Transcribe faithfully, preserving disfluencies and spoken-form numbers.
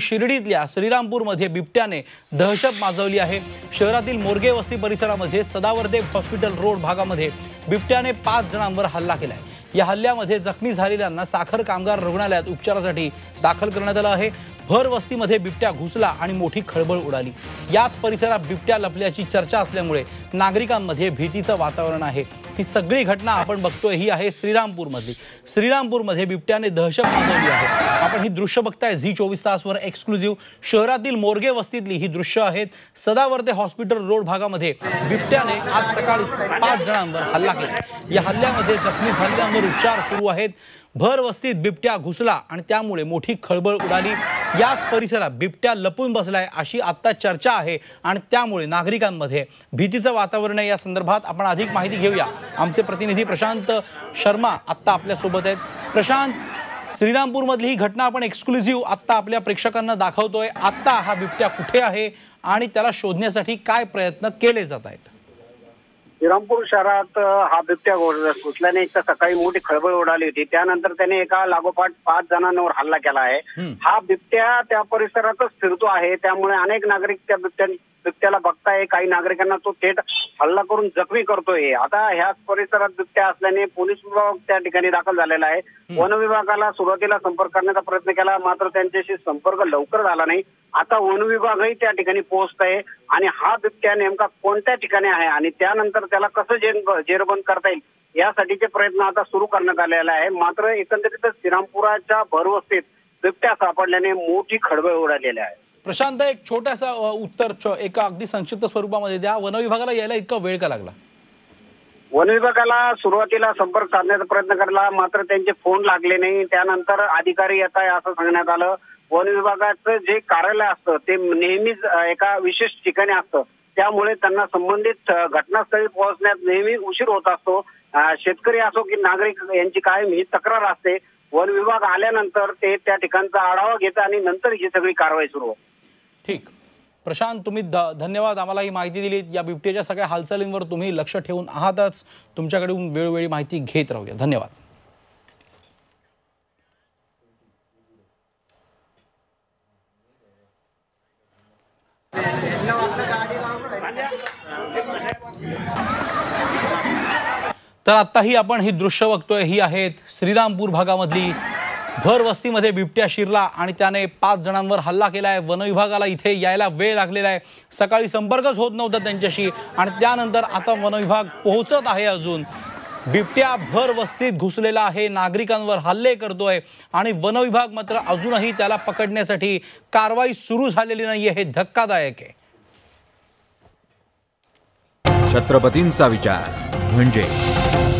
शिर्डीतल्या श्रीरामपूरमध्ये बिबट्याने दहशत माजवली आहे। शहरातील मोरगे वस्ती परिसरामध्ये सदावर्दे हॉस्पिटल रोड भागामध्ये बिबट्याने पाच जणांवर हल्ला केला आहे। या हल्ल्यामध्ये जखमी झालेल्यांना साखर कामगार रुग्णालयात उपचारासाठी दाखल करण्यात आलं आहे। भर वस्तीमध्ये बिबट्या घुसला आणि मोठी खळबळ उडाली। याच परिसरात बिबट्या लपल्याची चर्चा असल्यामुळे नागरिकांमध्ये भीतीचं वातावरण आहे। ही सगळी घटना आपण बघतोय ही आहे श्रीरामपूरमध्ये। श्रीरामपूरमध्ये बिबट्याने दहशत माजवली आहे। आपण ही दृश्य बघताय झी चोवीस तासवर एक्सक्लुझिव्ह। शहरातील मोरगे वस्तीतली ही दृश्य आहेत। सदावर्ते हॉस्पिटल रोड भागामध्ये बिबट्याने आज सकाळी पाच जणांवर हल्ला केला। या हल्ल्यामध्ये जखमी झालेल्यांवर उपचार सुरू आहेत। भर वस्तीत बिबट्या घुसला आणि त्यामुळे मोठी खळबळ उडाली। याच परिसरात बिबट्या लपून बसलाय अशी आता चर्चा आहे आणि त्यामुळे नागरिकांमध्ये भीतीचं वातावरण आहे। या संदर्भात आपण अधिक माहिती घेऊया। आमचे प्रतिनिधी प्रशांत शर्मा आता आपल्या सोबत आहेत। प्रशांत, श्रीरामपूर मधली ही घटना आपण एक्सक्लुझिव्ह आता आपल्या प्रेक्षकांना दाखवतोय। आता हा बिबट्या कुठे आहे आणि त्याला शोधण्यासाठी काय प्रयत्न केले जात आहेत? श्रीरामपूर शहरात हा बिबट्या घुसल्याने एक सकाळी मोठी खळबळ उडाली होती। त्यानंतर त्याने एका लागोपाठ पाच जणांवर हल्ला केला आहे। हा बिबट्या त्या परिसरातच फिरतो आहे, त्यामुळे अनेक नागरिक त्या बिबट्या बिबट्याला बघताय। काही नागरिकांना तो थेट हल्ला करून जखमी करतोय। आता ह्याच परिसरात बिबट्या असल्याने पोलीस विभाग त्या ठिकाणी दाखल झालेला आहे। वन विभागाला सुरुवातीला संपर्क करण्याचा प्रयत्न केला, मात्र त्यांच्याशी संपर्क लवकर झाला नाही। आता वन विभागही त्या ठिकाणी पोहोचत आहे आणि हा बिबट्या नेमका कोणत्या ठिकाणी आहे आणि त्यानंतर त्याला कसं जेरबंद करता येईल यासाठीचे प्रयत्न आता सुरू करण्यात आलेला आहे। मात्र एकंदरीतच श्रीरामपुराच्या भरवस्तीत बिबट्या सापडल्याने मोठी खळबळ उडालेली आहे। प्रशांत, एक छोटासा उत्तर एक अगदी संक्षिप्त स्वरूपामध्ये द्या। वन विभागाला यायला इतका वेळ का लागला? वन विभागाला सुरुवातीला संपर्क साधण्याचा प्रयत्न केला, मात्र त्यांचे फोन लागले नाही। त्यानंतर अधिकारी येत आहे असं सांगण्यात आलं। वन विभागाचं जे कार्यालय असतं ते नेहमीच एका विशेष ठिकाणी असतं, त्यामुळे त्यांना संबंधित घटनास्थळी पोहोचण्यात नेहमी उशीर होत असतो। शेतकरी असो की नागरिक यांची कायम ही तक्रार असते। वन विभाग आल्यानंतर ते त्या ठिकाणचा आढावा घेतात आणि नंतर ही सगळी कारवाई सुरू होते। ठीक, प्रशांत तुम्ही धन्यवाद, आम्हाला ही माहिती दिली। या बिबट्याच्या सगळ्या हालचालींवर तुम्ही लक्ष ठेवून आहातच, तुमच्याकडून वेळोवेळी माहिती घेत राहूया। धन्यवाद। तर आताही आपण ही दृश्य बघतोय ही आहेत श्रीरामपूर भागामधली। भर वस्तीमध्ये बिबट्या शिरला आणि त्याने पाच जणांवर हल्ला केला आहे। वन विभागाला इथे यायला वेळ लागलेला आहे। सकाळी संपर्कच होत नव्हता त्यांच्याशी आणि त्यानंतर आता वन विभाग पोहोचत आहे। अजून बिबट्या भर वस्तीत घुसलेला आहे, नागरिकांवर हल्ले करतोय आणि वन विभाग मात्र अजूनही त्याला पकडण्यासाठी कारवाई सुरू झालेली नाहीये। हे धक्कादायक आहे। छत्रपतींचा विचार म्हणजे